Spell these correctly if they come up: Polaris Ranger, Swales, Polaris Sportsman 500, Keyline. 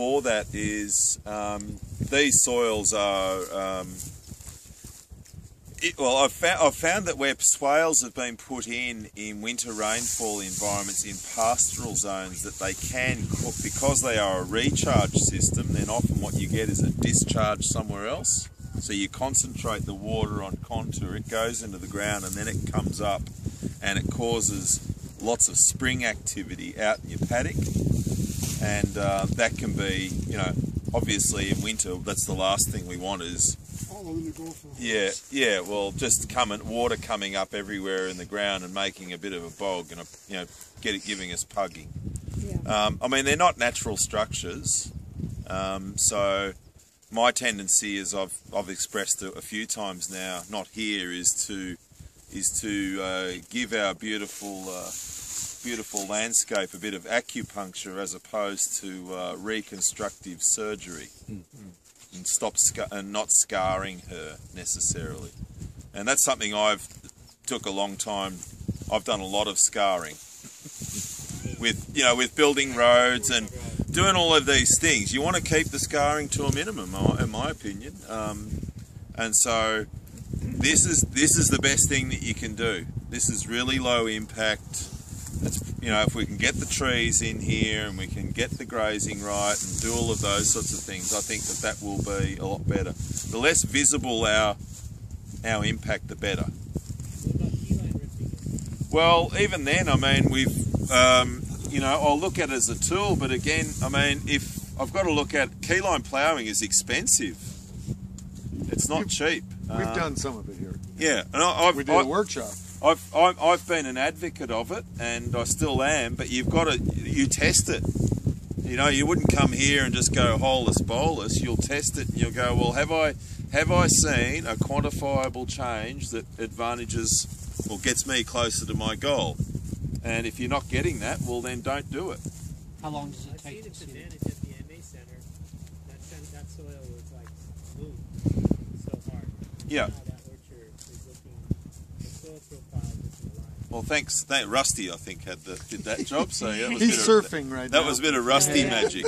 for that is these soils are, I've found that where swales have been put in winter rainfall environments, in pastoral zones, that they can cook because they are a recharge system. Then often what you get is a discharge somewhere else. So you concentrate the water on contour, it goes into the ground, and then it comes up and it causes lots of spring activity out in your paddock. And that can be, you know, obviously in winter, that's the last thing we want is... Yeah, yeah. Well, just water coming up everywhere in the ground and making a bit of a bog, and you know, giving us pugging. Yeah. I mean, they're not natural structures, so my tendency, as I've expressed a few times now, not here, is to give our beautiful beautiful landscape a bit of acupuncture as opposed to reconstructive surgery. Mm-hmm. And not scarring her necessarily, and that's something I've took a long time. I've done a lot of scarring with building roads and doing all of these things. You want to keep the scarring to a minimum, in my opinion. And so this is the best thing that you can do. This is really low impact. You know, if we can get the trees in here and we can get the grazing right and do all of those sorts of things, I think that will be a lot better. The less visible our impact, the better. Well, even then, I mean, we've, you know, I'll look at it as a tool, but again, I mean, if I've got to look at, keyline ploughing is expensive. It's not cheap. We've done some of it here. Yeah. And we did a workshop. I've been an advocate of it, and I still am, but you've got to, you test it. You know, you wouldn't come here and just go holus bolus. You'll test it and you'll go, well, have I seen a quantifiable change that advantages or gets me closer to my goal? And if you're not getting that, well, then don't do it. How long does it take? I've seen its advantage at the MA Center. That soil was like blue so hard. Yeah. Well, thanks. Rusty, I think, did that job. So yeah, it was surfing right now. That was a bit of Rusty magic.